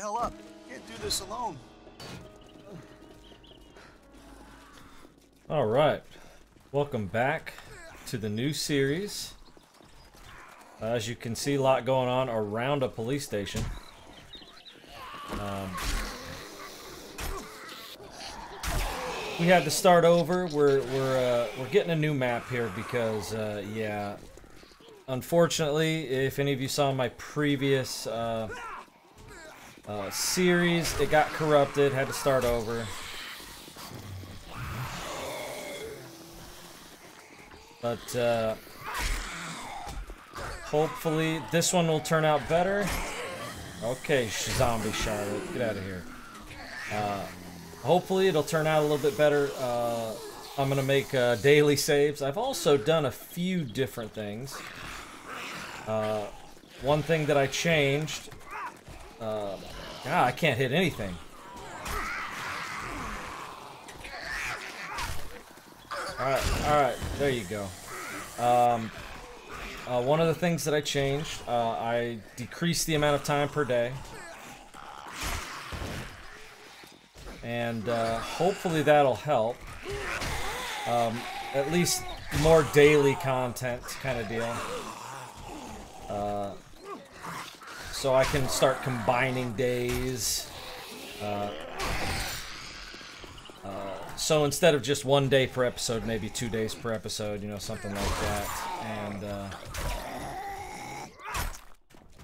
the hell up. Can't do this alone. All right. Welcome back to the new series. As you can see, a lot going on around a police station. We had to start over. We're getting a new map here because yeah, unfortunately, if any of you saw my previous series, it got corrupted. Had to start over. But hopefully this one will turn out better. Okay, zombie Charlotte, get out of here. Hopefully it'll turn out a little bit better. I'm gonna make daily saves. I've also done a few different things. One thing that I changed. I can't hit anything. All right, there you go. One of the things that I changed, I decreased the amount of time per day. And hopefully that'll help. At least more daily content kind of deal. So I can start combining days. So instead of just 1 day per episode, maybe 2 days per episode, you know, something like that. And,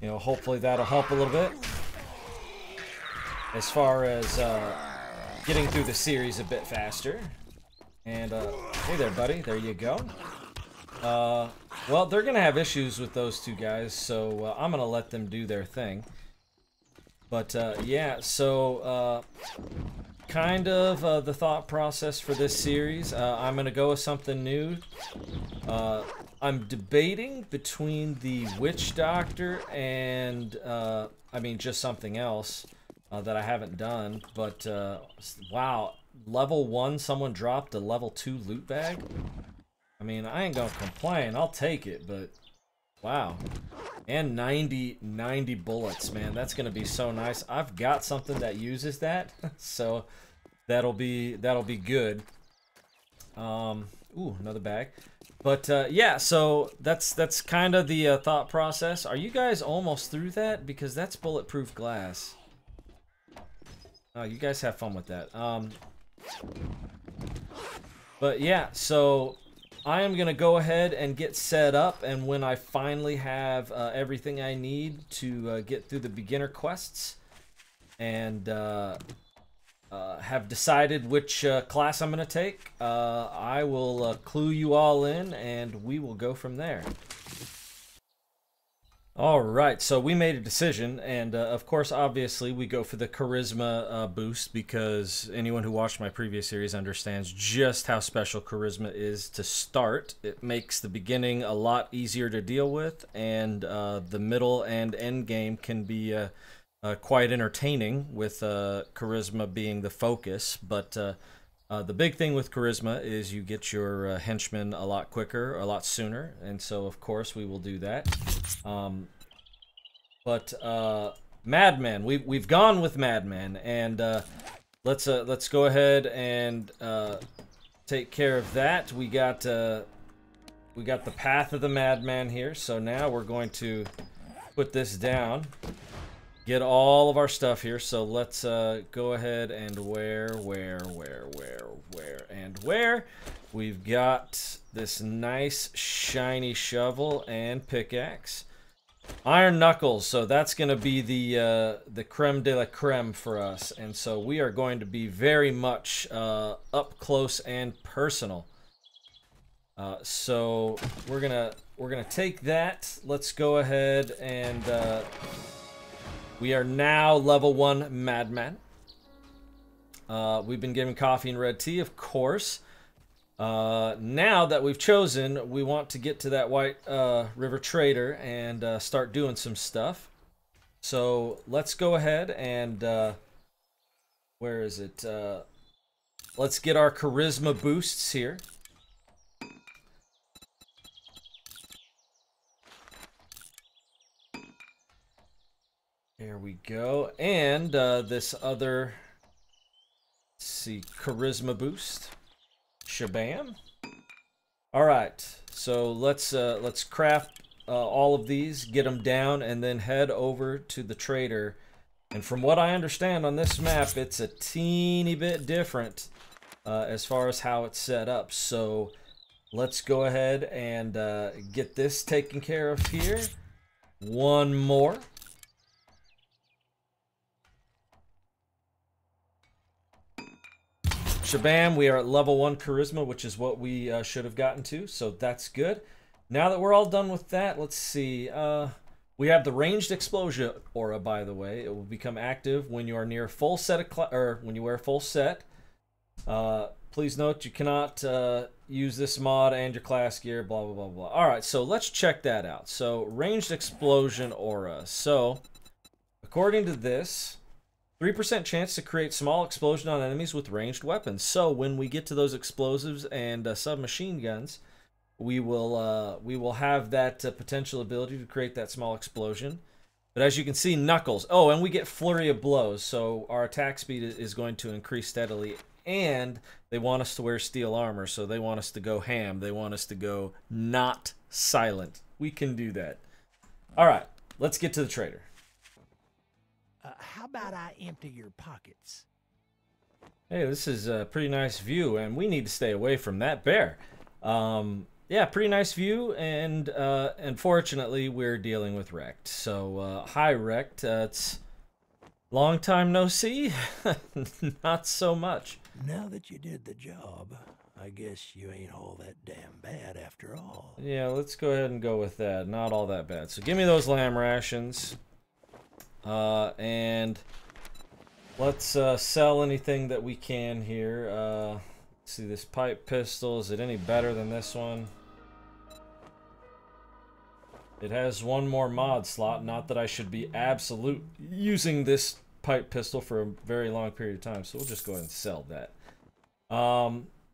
you know, hopefully that'll help a little bit. As far as getting through the series a bit faster. And, hey there, buddy. There you go. Well, they're going to have issues with those two guys, so I'm going to let them do their thing. But, yeah, so... kind of the thought process for this series. I'm going to go with something new. I'm debating between the Witch Doctor and, I mean, just something else that I haven't done. But, wow, level 1, someone dropped a level 2 loot bag? I mean, I ain't going to complain. I'll take it, but, wow. And 90 bullets, man. That's going to be so nice. I've got something that uses that, so that'll be good. Ooh, another bag. But yeah, so that's kind of the thought process. Are you guys almost through that? Because that's bulletproof glass. Oh, you guys have fun with that. But yeah, so... I am going to go ahead and get set up, and when I finally have everything I need to get through the beginner quests and have decided which class I'm going to take, I will clue you all in and we will go from there. Alright, so we made a decision, and of course, obviously, we go for the Charisma boost, because anyone who watched my previous series understands just how special Charisma is to start. It makes the beginning a lot easier to deal with, and the middle and end game can be quite entertaining, with Charisma being the focus. But the big thing with Charisma is you get your henchmen a lot quicker, a lot sooner, and so of course we will do that. But Madman, we've gone with Madman, and let's go ahead and take care of that. We got the path of the Madman here, so now we're going to put this down. Get all of our stuff here, so let's go ahead and where. We've got this nice shiny shovel and pickaxe. Iron knuckles, so that's going to be the creme de la creme for us. And so we are going to be very much up close and personal. So we're gonna take that. Let's go ahead and... we are now level 1 Madman. We've been given coffee and red tea, of course. Now that we've chosen, we want to get to that White River Trader and start doing some stuff. So let's go ahead and... where is it? Let's get our charisma boosts here. There we go. And this other, let's see, charisma boost. Shabam. All right, so let's craft all of these, get them down, and then head over to the trader. And from what I understand on this map, it's a teeny bit different as far as how it's set up. So let's go ahead and get this taken care of here. One more. Shabam, we are at level 1 charisma, which is what we should have gotten to, so that's good. Now that we're all done with that, let's see. We have the ranged explosion aura, by the way. It will become active when you are near full set of when you wear full set. Please note you cannot use this mod and your class gear, blah, blah, blah, blah. All right, so let's check that out. So ranged explosion aura. So according to this, 3% chance to create small explosion on enemies with ranged weapons. So when we get to those explosives and submachine guns, we will have that potential ability to create that small explosion. But as you can see, Knuckles. Oh, and we get flurry of blows, so our attack speed is going to increase steadily. And they want us to wear steel armor, so they want us to go ham. They want us to go not silent. We can do that. All right, let's get to the trader. How about I empty your pockets? Hey, this is a pretty nice view, and we need to stay away from that bear. Yeah, pretty nice view, and unfortunately, we're dealing with Rekt. So, hi, Rekt. It's long time no see. Not so much. Now that you did the job, I guess you ain't all that damn bad after all. Yeah, let's go ahead and go with that. Not all that bad. So give me those lamb rations. And let's sell anything that we can here. Let's see, this pipe pistol, is it any better than this one? It has one more mod slot. Not that I should be absolute using this pipe pistol for a very long period of time, so we'll just go ahead and sell that.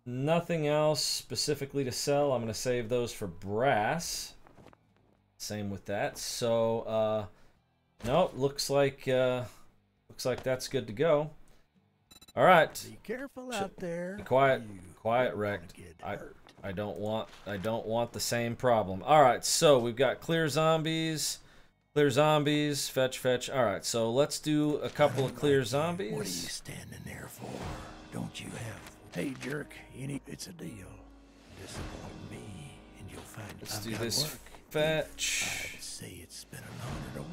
Nothing else specifically to sell. I'm going to save those for brass. Same with that. So nope, looks like that's good to go. All right. Be careful out there. Be quiet, quiet, Rekt. I don't want the same problem. All right, so we've got clear zombies, fetch, fetch. All right, so let's do a couple of clear zombies. What are you standing there for? Don't you have? Hey, jerk, you need, it's a deal. Disappoint me, and you'll find. Let's do this. Fetch.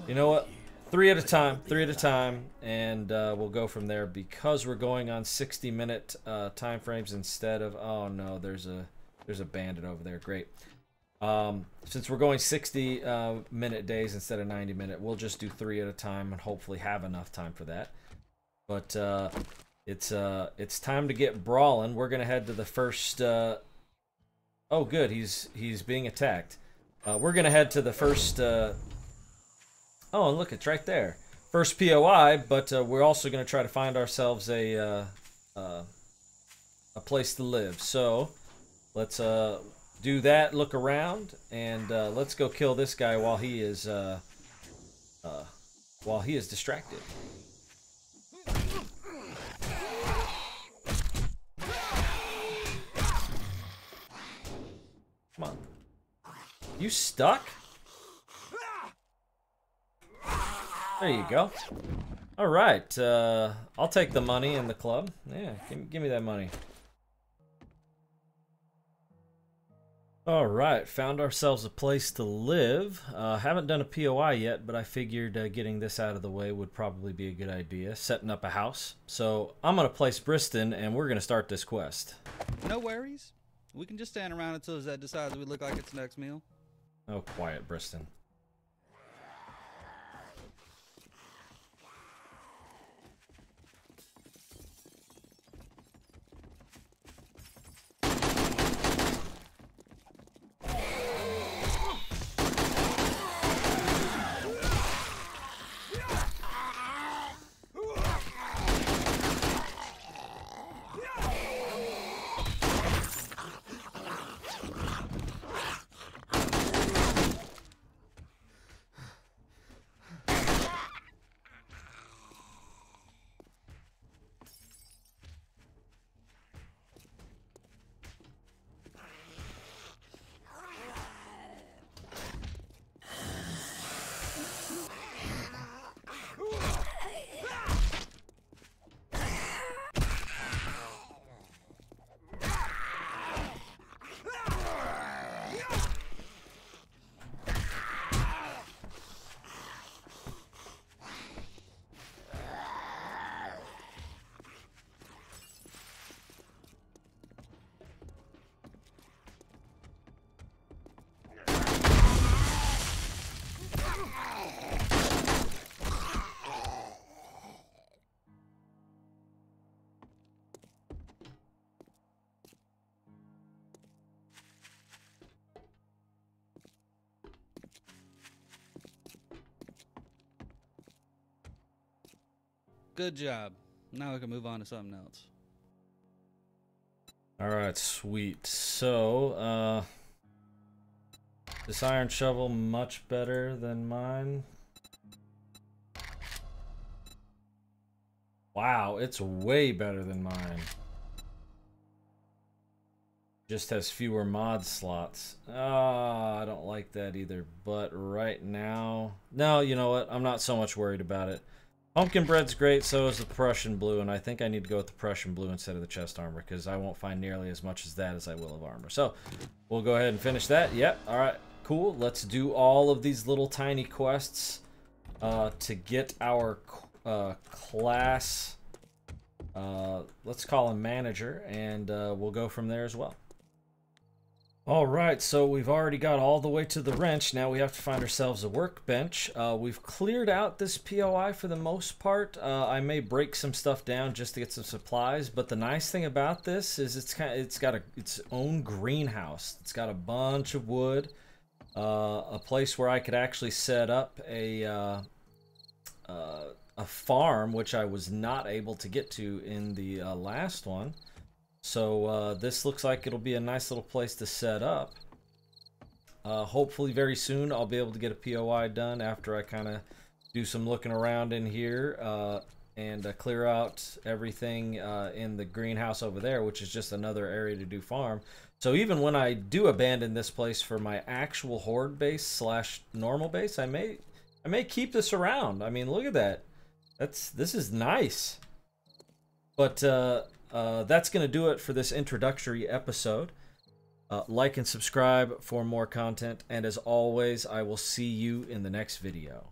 You know what? 3 at a time, and we'll go from there because we're going on 60-minute time frames instead of. Oh no, there's a bandit over there. Great. Since we're going 60-minute days instead of 90-minute, we'll just do 3 at a time and hopefully have enough time for that. But it's time to get brawling. We're gonna head to the first. Oh, good. He's being attacked. We're going to head to the first, oh, and look, it's right there. First POI, but we're also going to try to find ourselves a place to live. So let's do that, look around, and let's go kill this guy while he is distracted. Come on. You stuck? There you go. All right. I'll take the money and the club. Yeah, give me that money. All right. Found ourselves a place to live. Haven't done a POI yet, but I figured getting this out of the way would probably be a good idea. Setting up a house. So I'm going to place Briston, and we're going to start this quest. No worries. We can just stand around until Zed decides we look like it's next meal. Oh, quiet, Briston. Good job. Now we can move on to something else. Alright, sweet. So, this iron shovel much better than mine. Wow, it's way better than mine. Just has fewer mod slots. I don't like that either, but right now... No, you know what? I'm not so much worried about it. Pumpkin bread's great, so is the Prussian blue, and I think I need to go with the Prussian blue instead of the chest armor, because I won't find nearly as much as that as I will of armor. So, we'll go ahead and finish that. Yep, alright, cool. Let's do all of these little tiny quests to get our class... let's call him manager, and we'll go from there as well. Alright, so we've already got all the way to the wrench. Now we have to find ourselves a workbench. We've cleared out this POI for the most part. I may break some stuff down just to get some supplies, but the nice thing about this is it's got its own greenhouse. It's got a bunch of wood, a place where I could actually set up a farm, which I was not able to get to in the last one. So this looks like it'll be a nice little place to set up. Hopefully very soon I'll be able to get a POI done after I kind of do some looking around in here and clear out everything in the greenhouse over there, which is just another area to do farm. So even when I do abandon this place for my actual horde base slash normal base, I may keep this around. I mean, look at that. This is nice. But that's going to do it for this introductory episode. Like and subscribe for more content. And as always, I will see you in the next video.